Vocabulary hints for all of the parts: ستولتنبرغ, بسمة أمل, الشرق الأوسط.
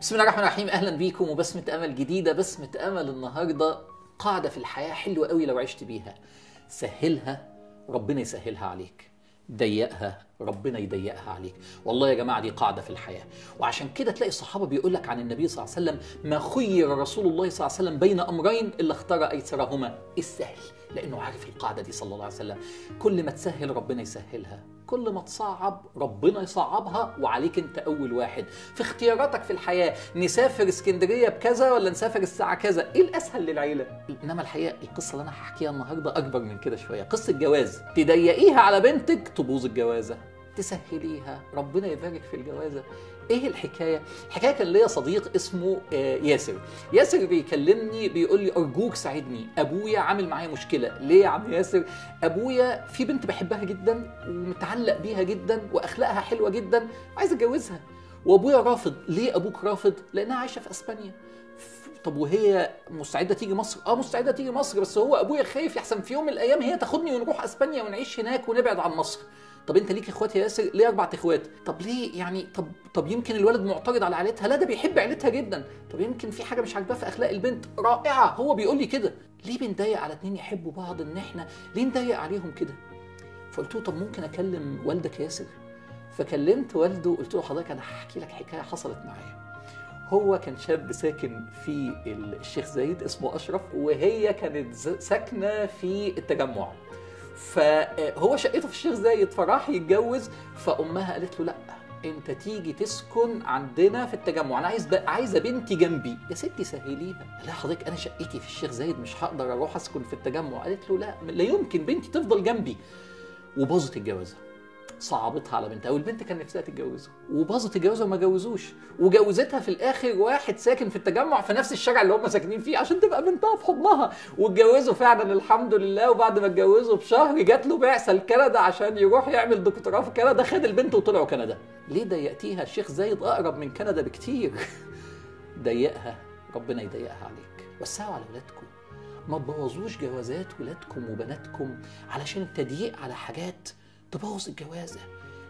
بسم الله الرحمن الرحيم، اهلا بيكم وبسمة امل جديده. بسمة امل النهارده قاعده في الحياه حلوه قوي لو عشت بيها: سهلها ربنا يسهلها عليك، ضيقها ربنا يضيقها عليك. والله يا جماعه دي قاعده في الحياه، وعشان كده تلاقي الصحابه بيقول لك عن النبي صلى الله عليه وسلم: ما خير رسول الله صلى الله عليه وسلم بين امرين الا اختار ايسرهما السهل، لانه عارف القاعده دي صلى الله عليه وسلم. كل ما تسهل ربنا يسهلها، كل ما تصعب ربنا يصعبها، وعليك انت اول واحد في اختياراتك في الحياه. نسافر اسكندريه بكذا ولا نسافر الساعه كذا، ايه الاسهل للعيله؟ انما الحقيقه القصه اللي انا هحكيها النهارده اكبر من كده شويه، قصه جواز. تضيقيها على بنتك تبوظ الجوازه، تسهليها ربنا يبارك في الجوازه. ايه الحكايه؟ الحكايه كان ليا صديق اسمه ياسر. ياسر بيكلمني بيقول لي: ارجوك ساعدني، ابويا عامل معايا مشكله. ليه يا عم ياسر؟ ابويا في بنت بحبها جدا ومتعلق بيها جدا واخلاقها حلوه جدا، عايز اتجوزها، وابويا رافض. ليه ابوك رافض؟ لانها عايشه في اسبانيا. طب وهي مستعده تيجي مصر؟ اه مستعده تيجي مصر، بس هو ابويا خايف يحسن في يوم من الايام هي تاخدني ونروح اسبانيا ونعيش هناك ونبعد عن مصر. طب انت ليك اخوات يا ياسر؟ ليه 4 اخوات. طب ليه يعني؟ طب يمكن الولد معترض على عيلتها؟ لا ده بيحب عيلتها جدا. طب يمكن في حاجه مش عاجباه في اخلاق البنت؟ رائعه. هو بيقول لي كده. ليه بنضايق على 2 يحبوا بعض؟ ان احنا ليه نضايق عليهم كده؟ فقلت له: طب ممكن اكلم والدك يا ياسر؟ فكلمت والده وقلت له: حضرتك انا هحكي لك حكايه حصلت معايا. هو كان شاب ساكن في الشيخ زايد اسمه اشرف، وهي كانت ساكنه في التجمع. فهو شقته في الشيخ زايد، فراح يتجوز، فامها قالت له: لا انت تيجي تسكن عندنا في التجمع، انا عايزه بنتي جنبي. يا ستي سهليها. لا حضرتك انا شقتي في الشيخ زايد، مش هقدر اروح اسكن في التجمع. قالت له: لا يمكن بنتي تفضل جنبي. وباظت الجوازه، صعبتها على بنتها، والبنت كان نفسها تتجوزه، وباظت الجوازه وما جوزوش، وجوزتها في الاخر واحد ساكن في التجمع في نفس الشارع اللي هم ساكنين فيه عشان تبقى بنتها في حضنها، واتجوزوا فعلا الحمد لله. وبعد ما اتجوزوا بشهر جات له بعثه لكندا عشان يروح يعمل دكتوراه في كندا، خد البنت وطلعوا كندا. ليه ضيقتيها؟ الشيخ زايد اقرب من كندا بكتير. ضيقها ربنا يضيقها عليك. وسعوا على ولادكم، ما تبوظوش جوازات ولادكم وبناتكم علشان التضييق على حاجات تبوظ الجوازه.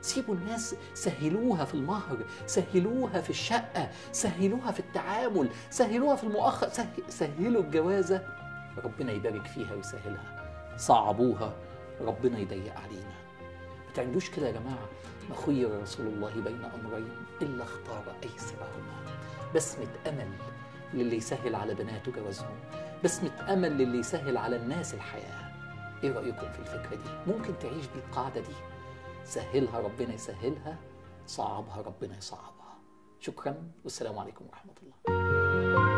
سيبوا الناس، سهلوها في المهر، سهلوها في الشقه، سهلوها في التعامل، سهلوها في المؤخر، سهلوا الجوازه ربنا يبارك فيها ويسهلها، صعبوها ربنا يضيق علينا. ما تعملوش كده يا جماعه. ما خير رسول الله بين امرين الا اختار ايسرهما. بسمه امل للي يسهل على بناته جوازهم، بسمه امل للي يسهل على الناس الحياه. ايه رأيكم في الفكرة دي؟ ممكن تعيش بالقاعدة دي: سهلها ربنا يسهلها، صعبها ربنا يصعبها. شكرا، والسلام عليكم ورحمة الله.